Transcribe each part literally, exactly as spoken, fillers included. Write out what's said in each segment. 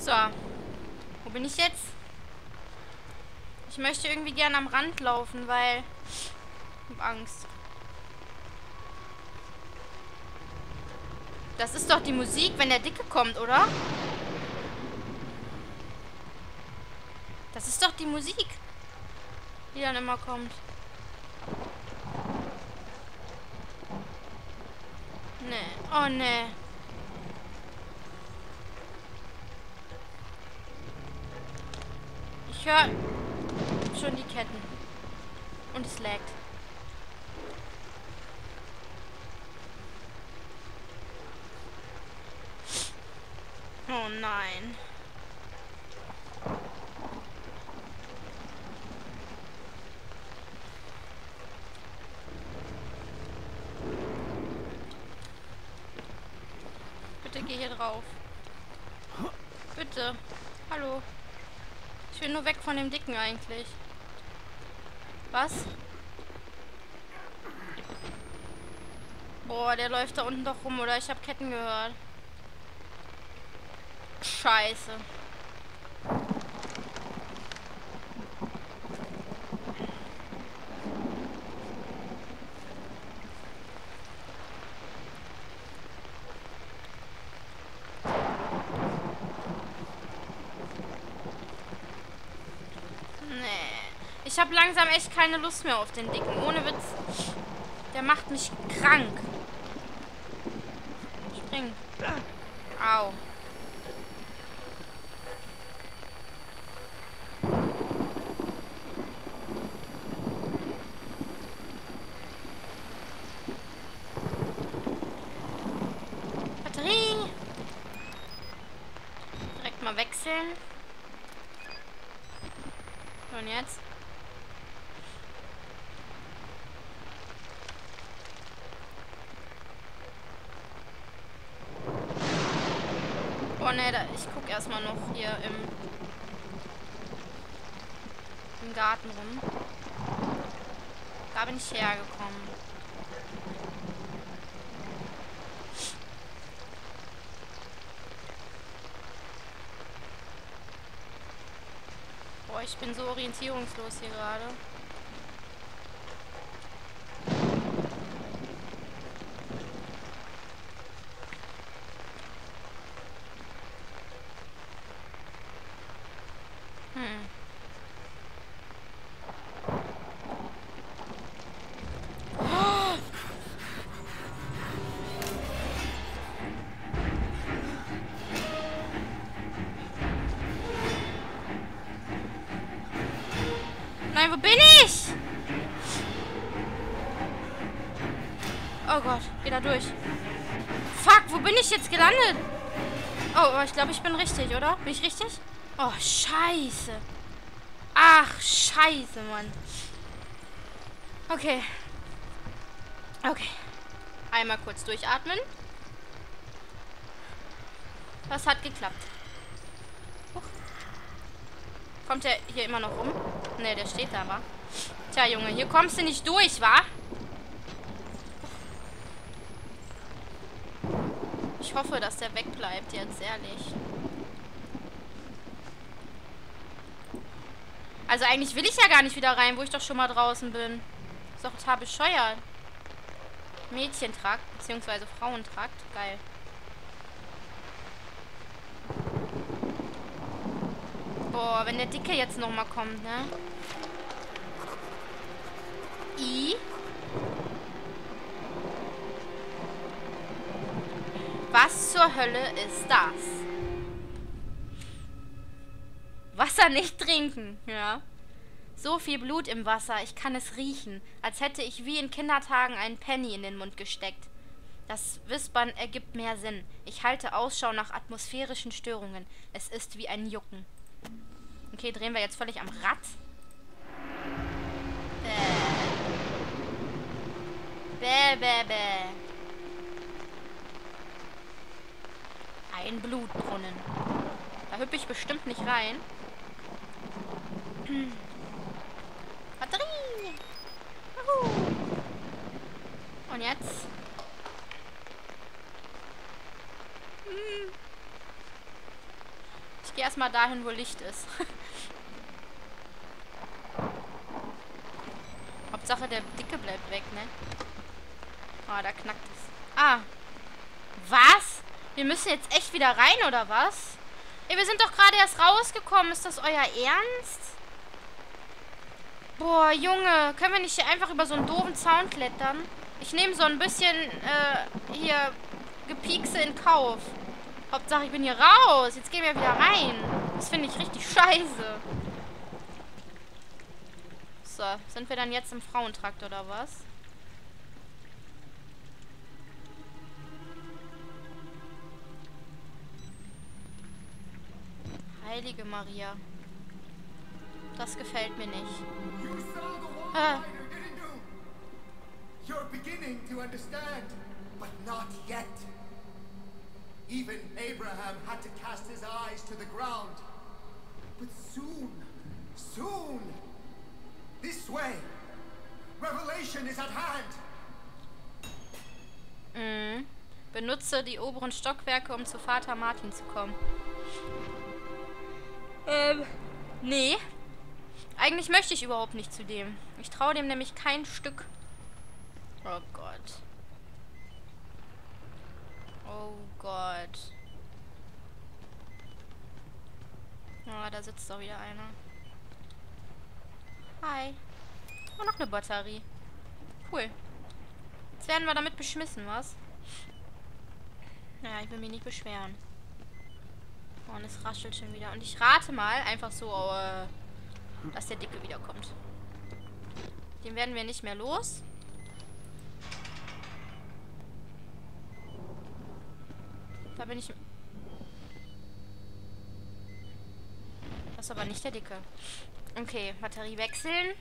So. Wo bin ich jetzt? Ich möchte irgendwie gerne am Rand laufen, weil ich hab Angst. Das ist doch die Musik, wenn der Dicke kommt, oder? Das ist doch die Musik, die dann immer kommt. Nee. Oh, nee. Ich höre schon die Ketten. Und es laggt. Oh nein. Bitte geh hier drauf. Bitte. Hallo. Ich will nur weg von dem Dicken eigentlich. Was? Boah, der läuft da unten doch rum, oder? Ich habe Ketten gehört. Scheiße. Nee. Ich habe langsam echt keine Lust mehr auf den Dicken. Ohne Witz. Der macht mich krank. Spring. Au. Wechseln. Und jetzt? Oh ne, da, ich guck erstmal noch hier im, im Garten rum. Da bin ich hergekommen. Ich bin so orientierungslos hier gerade. Hm. Oh! Nein, wo bin ich? Oh Gott, geh da durch. Fuck, wo bin ich jetzt gelandet? Oh, ich glaube, ich bin richtig, oder? Bin ich richtig? Oh, scheiße. Ach, scheiße, Mann. Okay. Okay. Einmal kurz durchatmen. Das hat geklappt. Huch. Kommt er hier immer noch rum? Ne, der steht da, wa? Tja, Junge, hier kommst du nicht durch, wa? Ich hoffe, dass der wegbleibt jetzt, ehrlich. Also eigentlich will ich ja gar nicht wieder rein, wo ich doch schon mal draußen bin. Ist doch total bescheuert. Mädchentrakt, beziehungsweise Frauentrakt. Geil. Boah, wenn der Dicke jetzt nochmal kommt, ne? I. Was zur Hölle ist das? Wasser nicht trinken, ja. So viel Blut im Wasser, ich kann es riechen. Als hätte ich wie in Kindertagen einen Penny in den Mund gesteckt. Das Wispern ergibt mehr Sinn. Ich halte Ausschau nach atmosphärischen Störungen. Es ist wie ein Jucken. Okay, drehen wir jetzt völlig am Rad. Bäh. Bäh, bäh, bäh. Ein Blutbrunnen. Da hüpfe ich bestimmt nicht rein. Batterie! Juhu. Und jetzt? Ich gehe erstmal dahin, wo Licht ist. Hauptsache der Dicke bleibt weg, ne? Oh, da knackt es. Ah. Was? Wir müssen jetzt echt wieder rein, oder was? Ey, wir sind doch gerade erst rausgekommen. Ist das euer Ernst? Boah, Junge. Können wir nicht hier einfach über so einen doofen Zaun klettern? Ich nehme so ein bisschen äh, hier Gepiekse in Kauf. Hauptsache, ich bin hier raus. Jetzt gehen wir wieder rein. Das finde ich richtig scheiße. So, sind wir dann jetzt im Frauentrakt, oder was? Heilige Maria. Das gefällt mir nicht. Ah. You're beginning to understand, but not yet. Even Abraham had to cast his eyes to the ground. But soon, soon, this way, revelation is at hand. Mm. Benutze die oberen Stockwerke, um zu Vater Martin zu kommen. Ähm, nee. Eigentlich möchte ich überhaupt nicht zu dem. Ich traue dem nämlich kein Stück. Oh Gott. Oh Gott. Ah, da sitzt doch wieder einer. Hi. Oh, noch eine Batterie. Cool. Jetzt werden wir damit beschmissen, was? Naja, ich will mich nicht beschweren. Oh, und es raschelt schon wieder. Und ich rate mal einfach so, äh, dass der Dicke wiederkommt. Den werden wir nicht mehr los. Da bin ich... Das ist aber nicht der Dicke. Okay, Batterie wechseln.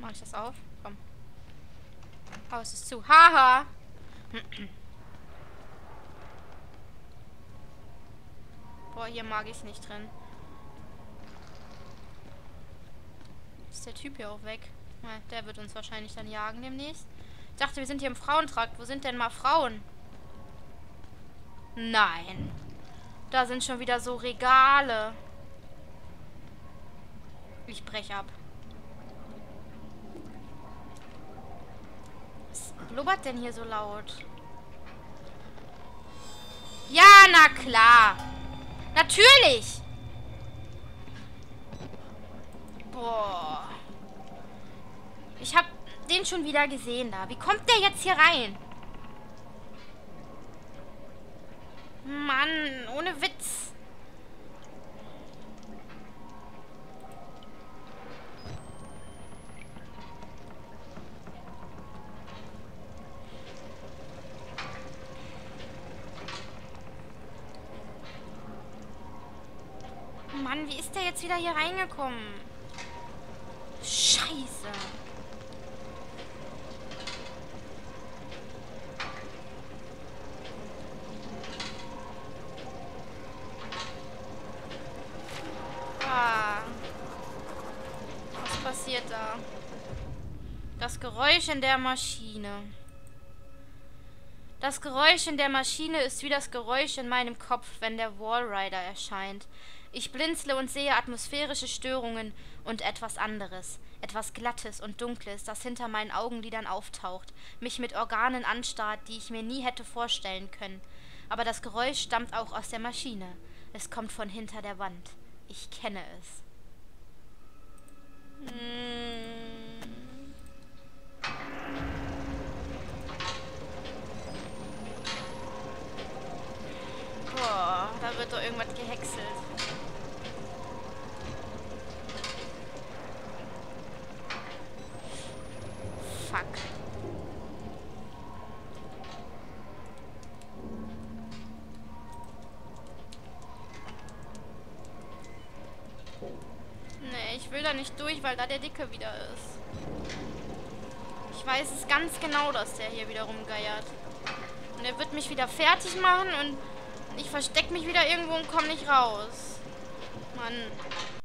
Mach ich das auf? Komm. Oh, es ist zu. Haha! Boah, hier mag ich nicht drin. Ist der Typ hier auch weg? Na, der wird uns wahrscheinlich dann jagen demnächst. Ich dachte, wir sind hier im Frauentrakt. Wo sind denn mal Frauen? Nein. Da sind schon wieder so Regale. Ich brech ab. Was blubbert denn hier so laut? Ja, na klar. Natürlich! Boah. Ich hab den schon wieder gesehen da. Wie kommt der jetzt hier rein? Mann, ohne Witz. Mann, wie ist der jetzt wieder hier reingekommen? Scheiße. Ah. Was passiert da? Das Geräusch in der Maschine. Das Geräusch in der Maschine ist wie das Geräusch in meinem Kopf, wenn der Wallrider erscheint. Ich blinzle und sehe atmosphärische Störungen und etwas anderes. Etwas Glattes und Dunkles, das hinter meinen Augenlidern auftaucht, mich mit Organen anstarrt, die ich mir nie hätte vorstellen können. Aber das Geräusch stammt auch aus der Maschine. Es kommt von hinter der Wand. Ich kenne es. Boah, da wird doch irgendwas gehäckselt. Fuck. Nee, ich will da nicht durch, weil da der Dicke wieder ist. Ich weiß es ganz genau, dass der hier wieder rumgeiert. Und er wird mich wieder fertig machen und ich verstecke mich wieder irgendwo und komme nicht raus. Mann.